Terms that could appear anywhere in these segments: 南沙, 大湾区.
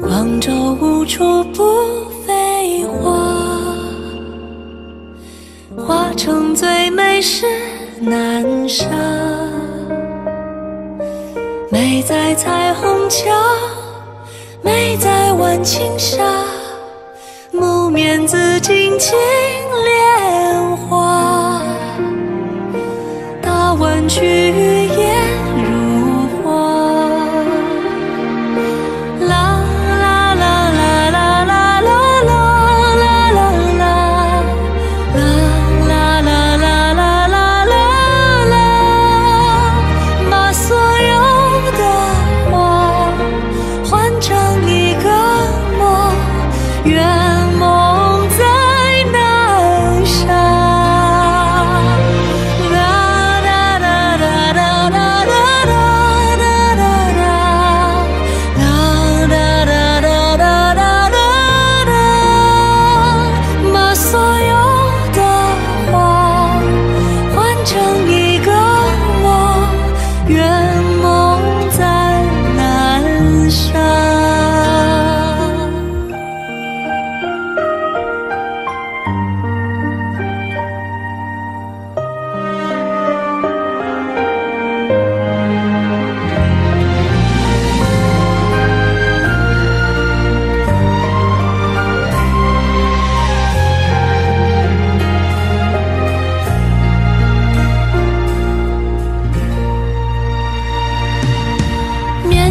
广州无处不飞花，花城最美是南沙，美在彩虹桥，美在晚晴沙，木棉子尽情莲花，大湾区雨夜如花，啦啦啦啦啦啦啦啦啦啦啦啦啦啦啦啦啦啦啦，把所有的花换成一个梦，圆。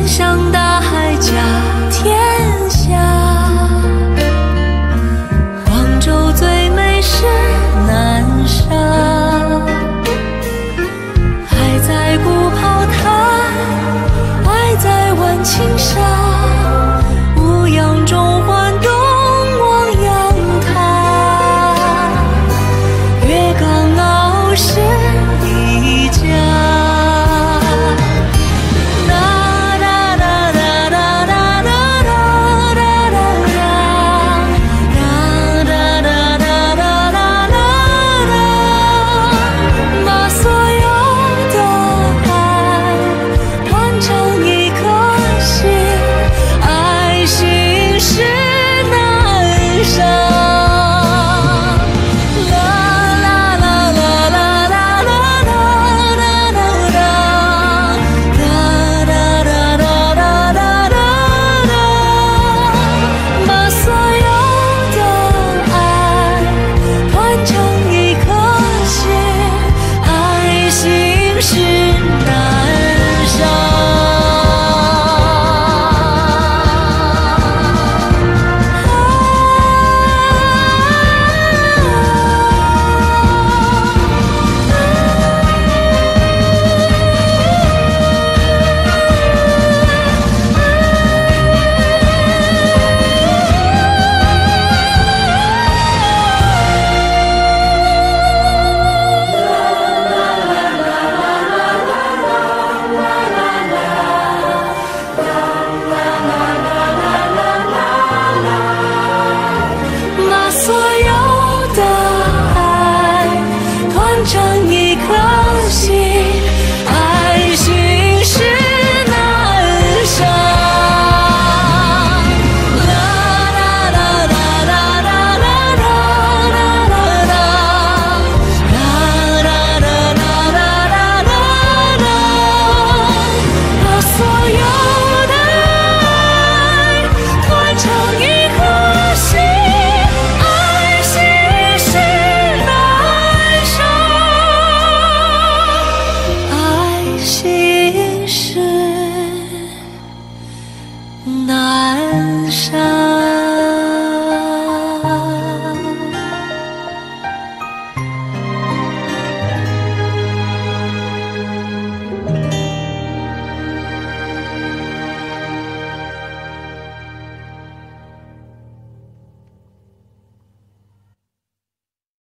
向大海甲天下，广州最美是南沙，爱在古炮台，爱在晚晴沙。